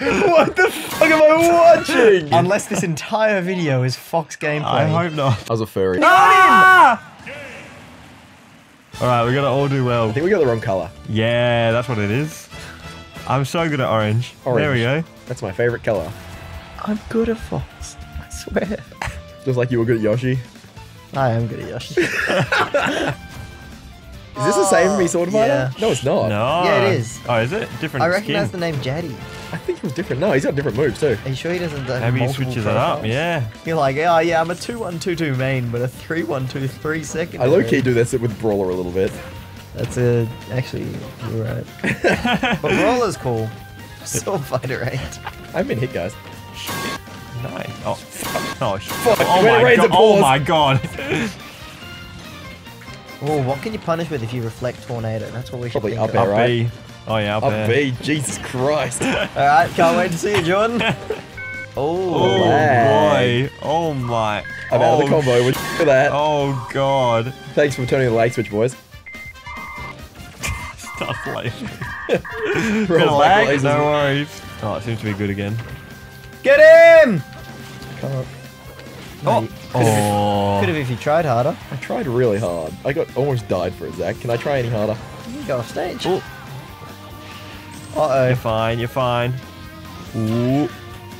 What the fuck am I watching? Unless this entire video is Fox gameplay. I hope not. I was a furry. Alright, we gotta all do well. I think we got the wrong colour. Yeah, that's what it is. I'm so good at orange. There we go. That's my favourite colour. I'm good at Fox. I swear. Just like you were good at Yoshi. I am good at Yoshi. Is this the same sword fighter? Yeah. No, it's not. No. Yeah, it is. Oh, is it? Different skin. I recognise the name Jaddy. I think he's different. No, he's got different moves too. Are you sure he doesn't do multiple? Maybe he switches it up, yeah. You're like, oh yeah, I'm a 2-1-2-2 main, but a 3-1-2-3 second. I low-key do this with Brawler a little bit. That's a... Actually, you're right. But Brawler's cool. Sword Fighter 8. I've been hit, guys. Nice. Oh, fuck. Oh my god. Oh, what can you punish with if you reflect tornado? That's what we should probably think up air, right? Oh yeah, up air. Jesus Christ! All right, can't wait to see you, Jordan. Oh boy! Oh my! I'm out of the combo. Look at that. Oh god! Thanks for turning the light switch, boys. Stop laughing. Relax. No worries. Oh, it seems to be good again. Get him! Come on. Oh. Could have if you tried harder. I tried really hard. I got almost died for it, Zach. Can I try any harder? You go off stage. Ooh. Uh-oh. You're fine, you're fine. Ooh.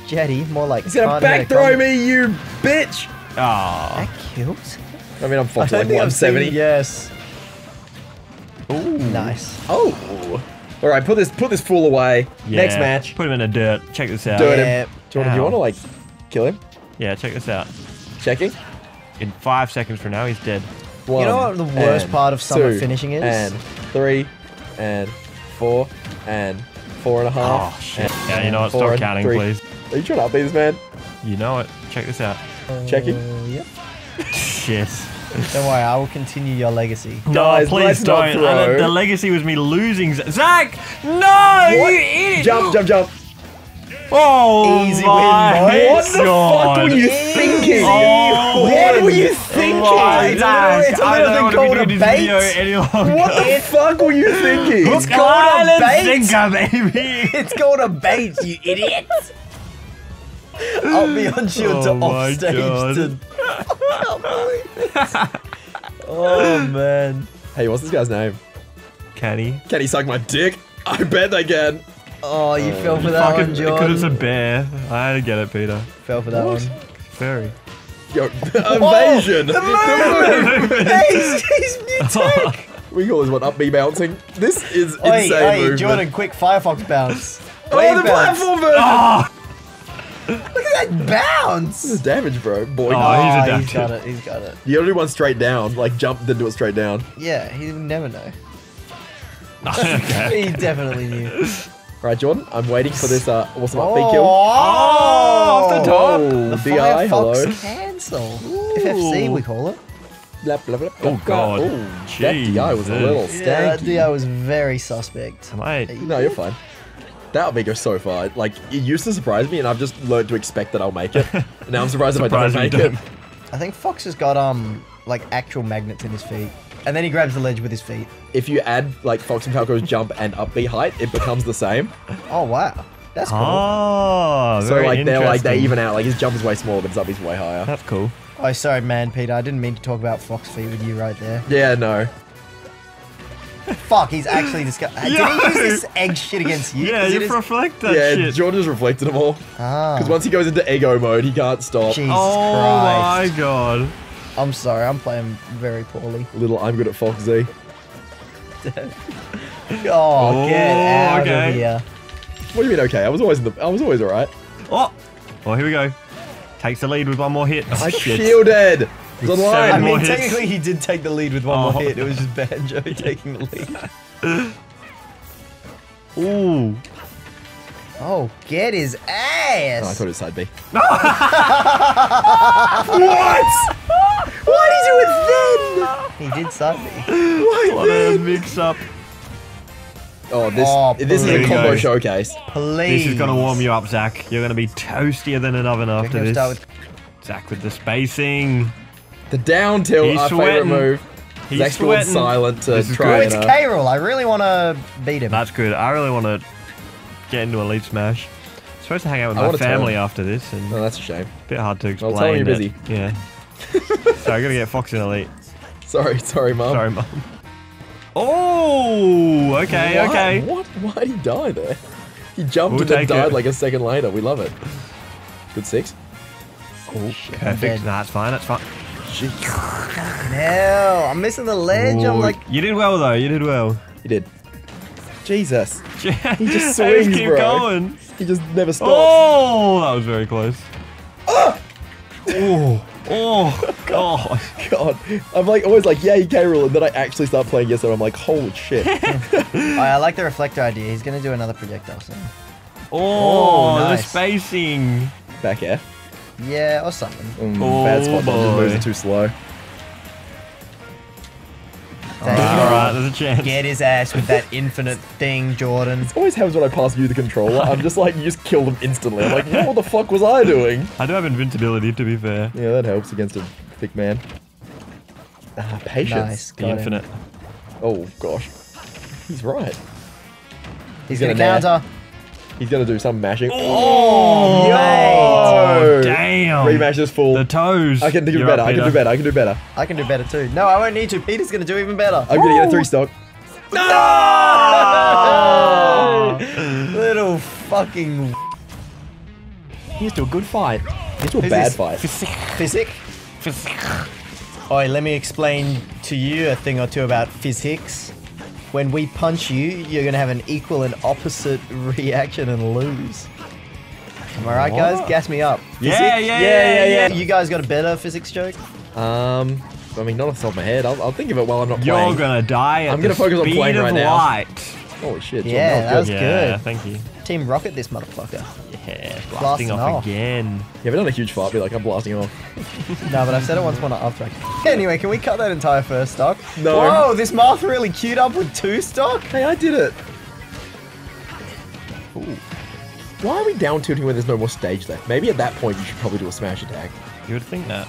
Jetty, more like... He's gonna back throw me, you bitch! Aww. That kills? I mean, I'm fucked like 170. Yes. Ooh. Nice. Oh. Alright, put this fool away. Yeah. Next match. Put him in the dirt. Check this out. Dirt him. Jordan, do you want to, like, kill him? Yeah, check this out. Checking. In 5 seconds from now, he's dead. One, you know what the worst part of summer finishing is? And 3, and 4... And 4.5. Oh, shit. Yeah, you know what? Stop counting, please. Are you trying to upbeat this, man? You know it. Check this out. Checking. Yep. Shit. Don't worry, I will continue your legacy. No, guys, please don't. The legacy was me losing. Zach! No! What? You idiot! Jump, jump, jump. Oh, easy win, what the fuck were you thinking? Oh, what were you thinking? It's a little thing called a bait. What the fuck were you thinking? It's called a bait. It's called a bait, you idiot. I'll be on shield to off stage to... I can't believe it. Oh, man. Hey, what's this guy's name? Kenny. Can he suck my dick? I bet they can. Oh, you fell for that one, John. Because it's a bear. I didn't get it, Peter. Fell for that one. Fairy. Yo, invasion! The movement! Hey, he's new tech! We call this one up B bouncing. This is insane movement. Jordan, quick Firefox bounce. The platform version! Oh. Look at that bounce! This is damage, bro. Boy, no, he's got it, he's got it. You gotta do one straight down. Like, jump, then do it straight down. Yeah, he would never know. He definitely knew. Right, Jordan, I'm waiting for this awesome upbeat kill. Oh, off the top! The DI, hello. Cancel. FFC, we call it. Blah, blah, blah, blah, oh, God. Ooh, that DI was a little stanky. Yeah, that DI was very suspect. No, you're fine. That would go so far. Like, it used to surprise me, and I've just learned to expect that I'll make it. Now I'm surprised if I don't make it. I think Fox has got, like, actual magnets in his feet. And then he grabs the ledge with his feet. If you add, like, Fox and Falco's jump and upbeat height, it becomes the same. Oh, wow. That's cool. Oh, so, like, they're, like, they even out. Like, his jump is way smaller, but his upbeat's way higher. That's cool. Oh, sorry, man, Peter. I didn't mean to talk about Fox feet with you right there. Yeah, no. Fuck, he's actually disgusting. Did he use this egg shit against you? Yeah, you reflect that shit. Yeah, Jordan's reflected them all. Because once he goes into ego mode, he can't stop. Jesus Christ. Oh, my God. I'm sorry, I'm playing very poorly. Little I'm good at Foxy. Get out of here. What do you mean okay? I was always alright. Oh, here we go. Takes the lead with one more hit. I shielded! It was online. I mean, technically he did take the lead with one more hit. It was just Banjo taking the lead. Ooh. Oh, get his ass! Oh, I thought it was side B. What? Why did you do it then? He did side B. What a mix up. Oh, this is a combo showcase. Please. This is going to warm you up, Zach. You're going to be toastier than an oven after this. Zach with the spacing. The down tilt, our favorite move. Zach's going silent to try and... It's K-Rool. I really want to beat him. That's good. I really want to get into a lead smash. supposed to hang out with my family after this. And oh, that's a shame. Bit hard to explain. I'll tell you busy. Yeah. So I gotta get Fox in Elite. Sorry, Mum. Sorry, Mum. Oh, okay, okay. What? Why'd he die there? He jumped and then died like a second later. We love it. Good six. Oh, perfect. Nah, it's fine. That's fine. No, I'm missing the ledge. Ooh. I'm like. You did well though. You did well. You did. Jesus. He just swings, just keep bro. Going. He just never stops. Oh, that was very close. Oh. Oh. Oh, God. God. I'm like, always like, yeah, you can rule, and then I actually start playing Yes, and I'm like, holy shit. I like the reflector idea. He's going to do another projectile soon. Oh, nice. The spacing. Back air. Yeah, or something. Bad spot, those moves are too slow. Alright, there's a chance. Get his ass with that infinite thing, Jordan. It always happens when I pass you the controller. I'm just like, you just kill them instantly. I'm like, what the fuck was I doing? I do have invincibility, to be fair. Yeah, that helps against a thick man. Ah, patience. Nice, the infinite. Him. Oh, gosh. He's right. He's gonna counter. He's gonna do some mashing. Oh, mate. Damn! Rematch is full. The toes. I can do better. I can do better. I can do better. I can do better too. No, I won't need to. Peter's gonna do even better. I'm gonna get a 3-stock. No! Oh! Little fucking. He's to a good fight. He's to a bad fight. Physics. Oi, let me explain to you a thing or two about physics. When we punch you, you're going to have an equal and opposite reaction and lose. Am I right, guys? Gas me up. Yeah. You guys got a better physics joke? I mean, not off the top of my head. I'll think of it while I'm not playing. You're going to die at the speed of light. Holy shit. Yeah, that was good. Yeah, thank you. Team Rocket this motherfucker. Yeah, blasting off again. Yeah, but not a huge fight, be like, I'm blasting off. No, but I've said it once when I up-track. Anyway, can we cut that entire first stock? No. Whoa, this Marth really queued up with 2 stock? Hey, I did it. Ooh. Why are we down tilting when there's no more stage left? Maybe at that point you should probably do a smash attack. You would think that.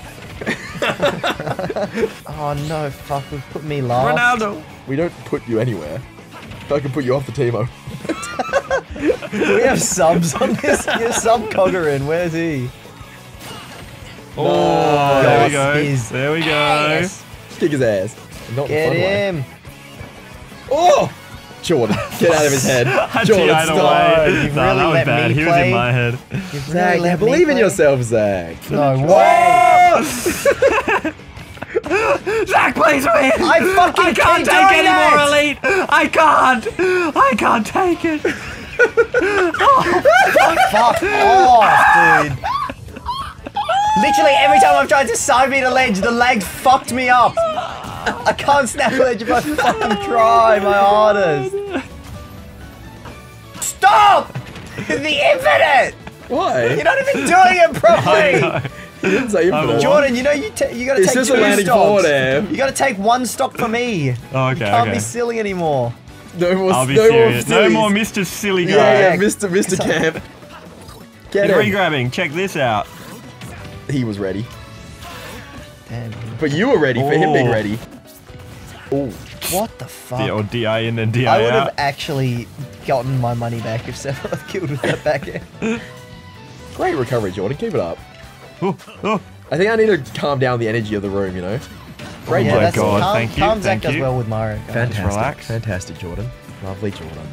Oh no, fuck, we've put me last. Ronaldo! We don't put you anywhere. If I can put you off the team, I we have subs on this. Get sub Cogger in. Where's he? Oh, no, there we go. There we go. Ass. Kick his ass. Not get him. Way. Oh, Jordan, get out of his head. Jordan, stop. You've really that was bad. He was in my head. Zach, really believe in yourself, Zach. No way. Zach, please win! I can't take any more Elite! I can't take it! Oh, fuck off, dude! Literally every time I've tried to side beat a ledge, the lag fucked me up! I can't snap a ledge if I fucking try my hardest! Stop! The infinite! Why? You're not even doing it properly! Jordan, you know you gotta take 2 stocks. You gotta take 1 stock for me. Oh, okay. You can't be silly anymore. No more. I'll be serious. No more Mr. Silly guy. Yeah, Mr. Camp. Get him. Re-grabbing. Check this out. He was ready. Damn. But you were ready for him being ready. Oh, what the fuck? The old DI in and DI out. I would have actually gotten my money back if Sephiroth killed with that back end. Great recovery, Jordan. Keep it up. I think I need to calm down the energy of the room, you know? Great job. Oh my God, thank you. Zach does well with Mario. Fantastic. Relax. Fantastic, Jordan. Lovely, Jordan.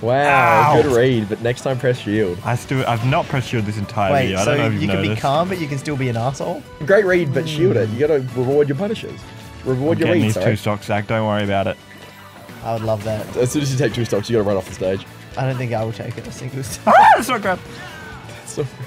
Wow, good read, but next time press shield. I've not pressed shield this entire video. I don't know if you can be calm, but you can still be an asshole. Great read, but shield it. You gotta reward your punishers. Reward your reads, sorry. 2 stocks, Zach. Don't worry about it. I would love that. As soon as you take 2 stocks, you gotta run off the stage. I don't think I will take it. I think it was... Ah, that's not crap. That's not crap.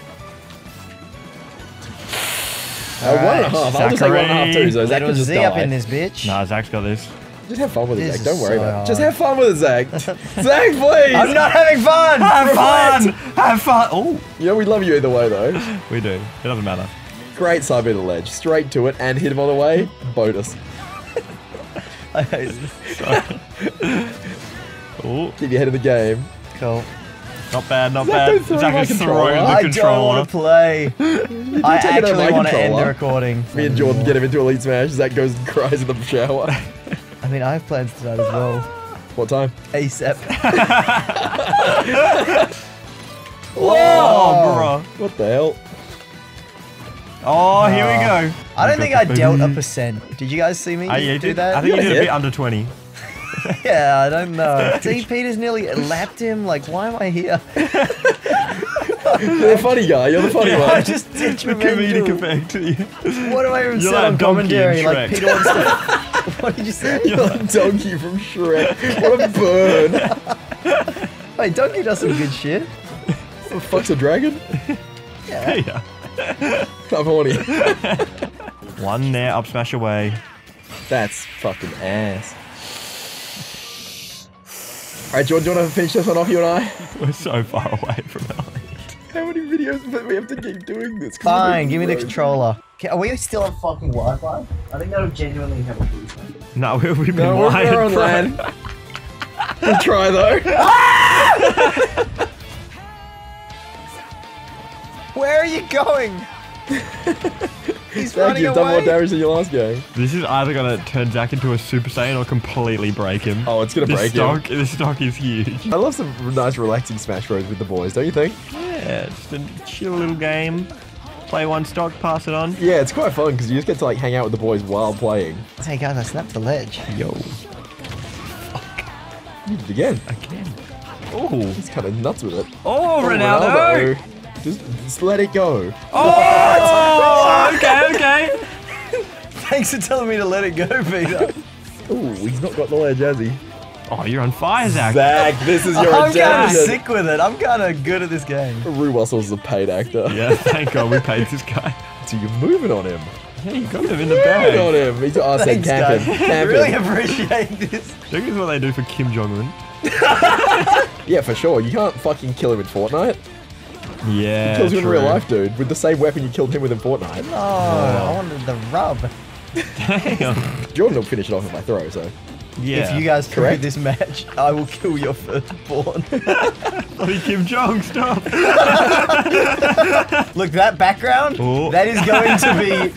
One and a half. I'll just take 1.5 too, so Zach can just die. Up in this bitch. Nah, Zach's got this. Just have fun with it, Zach. Don't worry about it. Just have fun with it, Zach. Zach, please. I'm not having fun. Have fun. Oh. You know, we love you either way, though. We do. It doesn't matter. Great side bit of ledge. Straight to it and hit him on the way. Bonus. I hate this. Keep your head in the game. Cool. Not bad, not bad. Zach is throwing the controller. I don't want to play. I actually want to end the recording. Me and Jordan get him into Elite Smash. Zach goes and cries in the shower. I mean, I have plans tonight as well. What time? ASAP. Whoa! Oh, bro. What the hell? Oh, here we go. I don't think I dealt a %. Did you guys see me do that? I think you did a bit under 20. Yeah, I don't know. See, Peter's nearly lapped him. Like, why am I here? You're the funny guy. You're the funny one. I just ditched the comedic effect. What do I even say on commentary? Like, Peter wants to... What did you say? You're like Donkey from Shrek. What a burn. Wait, Donkey does some good shit. What the fuck's a dragon? Yeah. I'm horny. One there, up smash away. That's fucking ass. Alright, John, do you want to finish this one off, you and I? We're so far away from it. How many videos do we have to keep doing this? Fine, give me the controller. Are we still on fucking Wi-Fi? I think that'll genuinely help. No, we've been wired. We're on land. We'll try, though. Where are you going? He's running away. You've done more damage than your last game. This is either going to turn Zach into a Super Saiyan or completely break him. Oh, it's going to break him. This stock is huge. I love some nice relaxing Smash Bros with the boys, don't you think? Yeah, just a chill little game. Play one stock, pass it on. Yeah, it's quite fun because you just get to like hang out with the boys while playing. Hey guys, I snapped the ledge. Yo. You did it again. Again. Oh. He's kind of nuts with it. Oh, Ronaldo. Ronaldo. Just let it go. Oh! Okay. Thanks for telling me to let it go, Peter. Ooh, he's not got the ledge, has he? Oh, you're on fire, Zach. Zach, this is your I'm kind of sick with it. I'm kind of good at this game. Rue Russell's a paid actor. Yeah, thank God we paid this guy. So you're moving on him. Yeah, you got him in the bag. Moving on him. He's saying camp him. I really appreciate this. I think this is what they do for Kim Jong-un. Yeah, for sure. You can't fucking kill him in Fortnite. Yeah, he kills you in real life, dude, with the same weapon you killed him with in Fortnite. Oh, I wanted the rub. Damn. Jordan will finish it off with my throw, so... Yeah. If you guys correct this match, I will kill your firstborn. Bloody Kim Jong, stop! Look, that background, that is going to be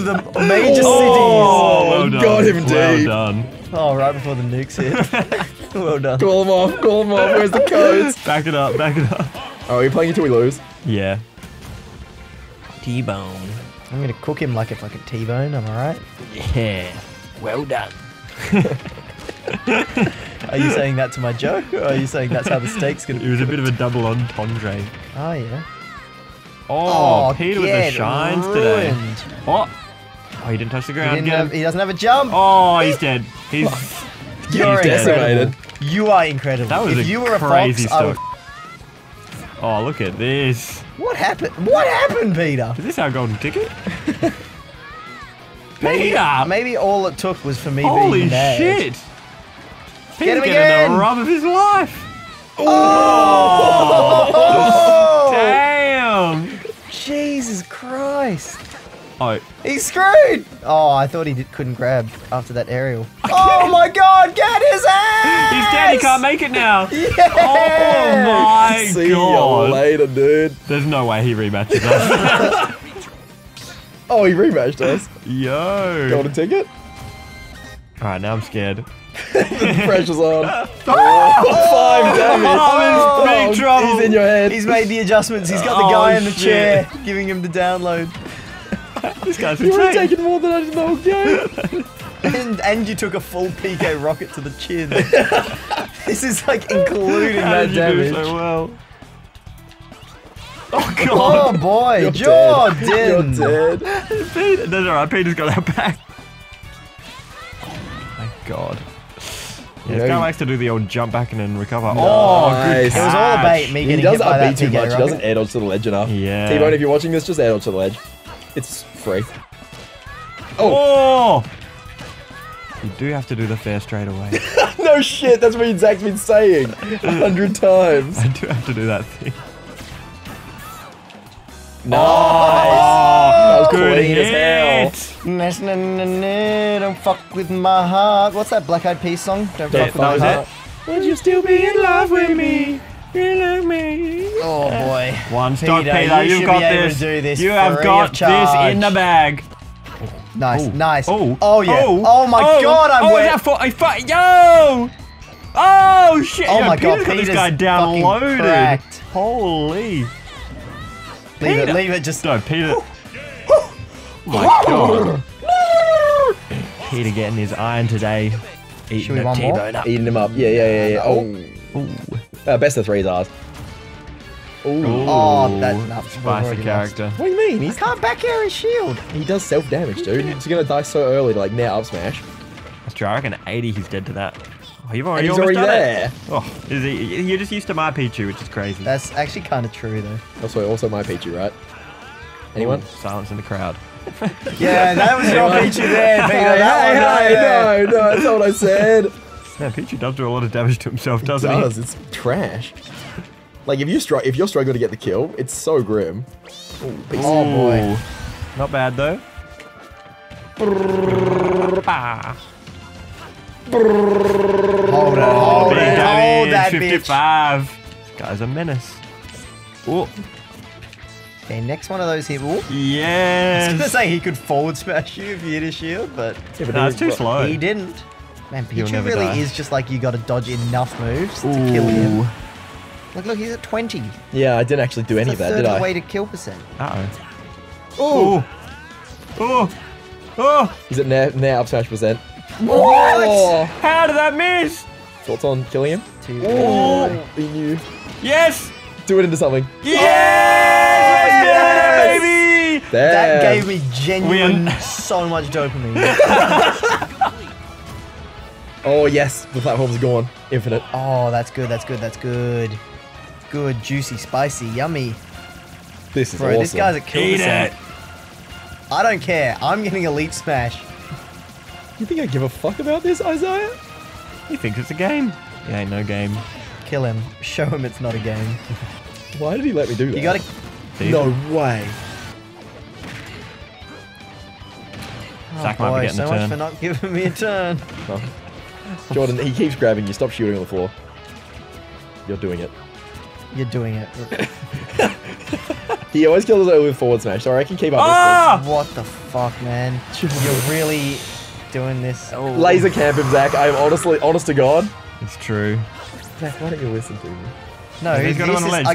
the major cities. Oh, well done. Got him, dude. Well done. Oh, right before the nukes hit. Well done. Call them off, call them off. Where's the codes? Back it up, back it up. Oh, we're playing until we lose. Yeah. T-bone. I'm gonna cook him like a fucking T-bone. Am I right? Yeah. Well done. Are you saying that to my joke? Or are you saying that's how the steak's gonna be? It was a bit of a double entendre. Oh yeah. Oh, Peter with the shines today. Oh, he didn't touch the ground. He doesn't have a jump. Oh, he's dead. He's. You're decimated. You are incredible. That was if you were a crazy fox, oh, look at this. What happened? What happened, Peter? Is this our golden ticket? Peter! Maybe all it took was for me being mad. Holy shit! Peter's getting the rub of his life! Oh! Damn! Jesus Christ! Oh. He's screwed! Oh, I thought he couldn't grab after that aerial. Oh my god, get his ass! He's dead, he can't make it now! Yeah! Oh my god! See you later, dude. There's no way he rematches us. Oh, he rematched us? Yo! Golden ticket? Alright, now I'm scared. The pressure's on. Oh, 5 damage! I'm in big trouble! He's in your head. He's made the adjustments, he's got the guy in the chair giving him the download. This guy's insane. You were taking more than I did the whole game. And you took a full PK rocket to the chin. This is like including that damage. You do so well. Oh god. Oh boy, Jordan. You're dead. Peter, that's alright. Peter's got our back. Oh my god. Yeah, this guy likes to do the old jump back and then recover. Nice. Oh, good catch. It was all about me getting hit by that PK rocket. He doesn't upbeat too much. He doesn't air dodge to the ledge enough. Yeah. T-Bone, if you're watching this, just air dodge to the ledge. It's free. Oh! You do have to do the fair straight away. No shit, that's what Zach's been saying 100 times. I do have to do that thing. Nice! Oh, that was clean as hell. Don't fuck with my heart. What's that Black Eyed Peas song? Don't fuck with my heart. Would you still be in love with me? You love me. Oh boy. One stock, Peter. You've got this. You have got this in the bag. Nice, nice. Oh yeah. Oh my god, I'm wet. Yo! Oh shit. Oh my god, Peter's got this guy downloaded. Holy. Leave it, leave it, just... No, Peter... Oh my God. Peter getting his iron today. Eating him up. Eating him up, yeah. Oh. Best of threes ours. Oh, that's spicy character. What do you mean? He can't back air his shield. He does self-damage, dude. He's going to die so early, like now up smash. That's true, I reckon 80 he's dead to that. Oh, he's already there. Oh, is he? You're just used to my Pichu, which is crazy. That's actually kind of true, though. Also my Pichu, right? Anyone? Ooh, silence in the crowd. Yeah, that was your Pichu there, Peter. No, that's not what I said. Yeah, Pichu does do a lot of damage to himself, doesn't he? He does, it's trash. Like, if you're struggling to get the kill, it's so grim. Ooh, oh, boy. Not bad, though. Hold that, 55. Bitch. This guy's a menace. Ooh. Okay, next one of those here. Ooh. Yes. I was going to say he could forward smash you if you hit a shield, but... Yeah, but no, it's too slow. He didn't. Man, Pichu really is just like you got to dodge enough moves to kill him. Look, he's at 20. Yeah, I didn't actually do any of that, did I? Way to kill percent. Uh-oh. Oh. He's at now up smash percent. What? Oh. How did that miss? Thoughts on killing him? He knew. Yes! Do it into something. Yes! Baby! That gave me genuine so much dopamine. Oh, yes. The platform's gone. Infinite. Oh, that's good. Good, juicy, spicy, yummy. This is awesome. Bro, this guy's a killer. Eat it. I don't care. I'm getting Elite Smash. You think I give a fuck about this, Isaiah? He thinks it's a game. It ain't no game. Kill him. Show him it's not a game. Why did he let me do that? You gotta... No way. Zach might be getting a turn. So much for not giving me a turn. Jordan, he keeps grabbing you. Stop shooting on the floor. You're doing it. He always kills us with forward smash, so I can keep up with this. What the fuck, man? You're really... doing this. Oh. Laser camp him, Zach. I'm honest to God. It's true. Zach, why don't you listen to me? No, he's got on a ledge.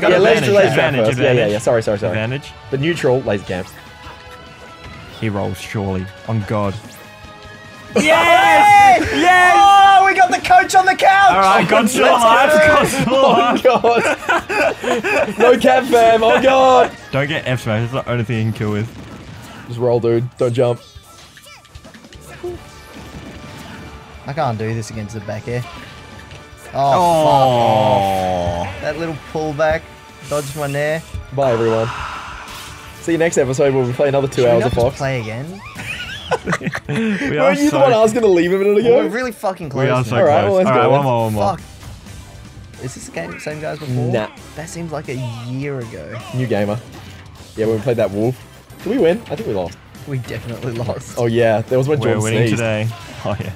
Advantage. Sorry. Advantage. The neutral laser camps. He rolls surely. On God. Yes! Yes! Oh, we got the coach on the couch! Alright, God's still alive. Oh, God. No cap, fam. Oh, God. Don't get F smash. It's the only thing you can kill with. Just roll, dude. Don't jump. I can't do this against the back air. Oh, fuck. That little pullback. Dodged my nair. Bye, everyone. See you next episode where we play another 2 hours of Fox. Play again? Weren't you the one I was going to leave a minute ago? We're really fucking close. We are so close. Alright, well, let's go. One more. Fuck. Is this the game same guys before? Nah. That seems like a year ago. New gamer. Yeah, when we played that wolf. Did we win? I think we lost. We definitely lost. Oh, yeah. There was when Jordan sneezed. We're winning today. Oh, yeah.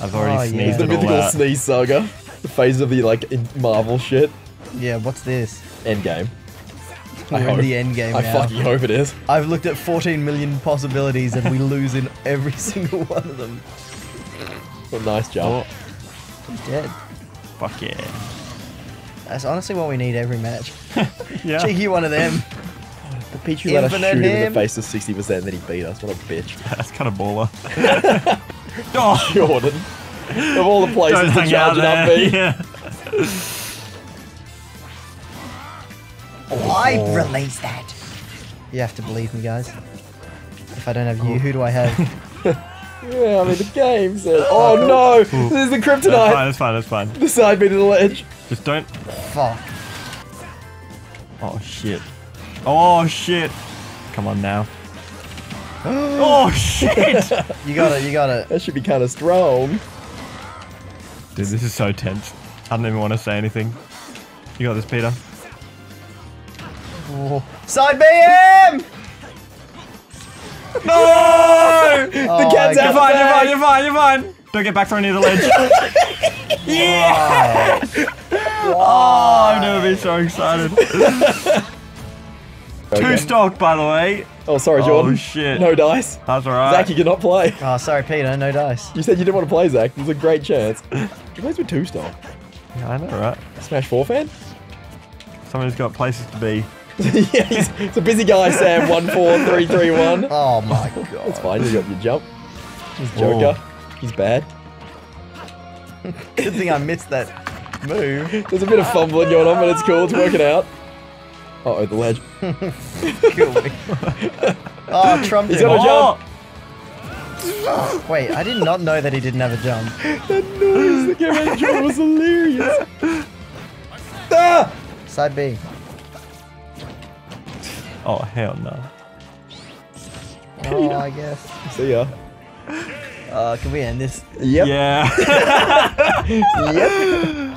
I've already sneezed. The mythical sneeze saga. The phase of the Marvel shit. Yeah, what's this? Endgame. We're in the endgame now. I fucking hope it is. I've looked at 14 million possibilities and we lose in every single one of them. What a nice job. Oh. He's dead. Fuck yeah. That's honestly what we need every match. Yeah. Cheeky one of them. The Pichu let us shoot him in the face of 60% and then he beat us. What a bitch. That's kind of baller. Oh. Jordan, of all the places to charge it up me. Yeah. I release that. You have to believe me, guys. If I don't have you, who do I have? Yeah, I'm in the game. Oh no! There's the kryptonite. That's fine. The side beat of the ledge. Just don't. Fuck. Oh shit. Come on now. Oh shit! You got it. That should be kind of strong. Dude, this is so tense. I don't even want to say anything. You got this, Peter. Oh. Side BM! No! The cat's out. You're fine. Don't get back from near the ledge. Yeah! Oh, I've never been so excited. Two stock, by the way. Oh, sorry, Jordan. Oh, shit. No dice. That's alright. Zach, you cannot play. Oh, sorry, Peter. No dice. You said you didn't want to play, Zach. There's a great chance. He plays with two stock. Yeah, I know, right? Smash 4 fan? Someone's got places to be. Yeah, he's a busy guy, Sam. 14331. Oh my god. That's fine. You got your jump. He's Joker. Ooh. He's bad. Good thing I missed that move. There's a bit of fumbling going on, but it's cool. It's working out. Uh oh, the ledge. Kill me. Oh, Trump. He's got a jump. Oh, wait, I did not know that he didn't have a jump. That noise that came out of jump was hilarious. Ah! Side B. Oh, hell no. Oh, I guess. See ya. Can we end this? Yep. Yeah. Yep.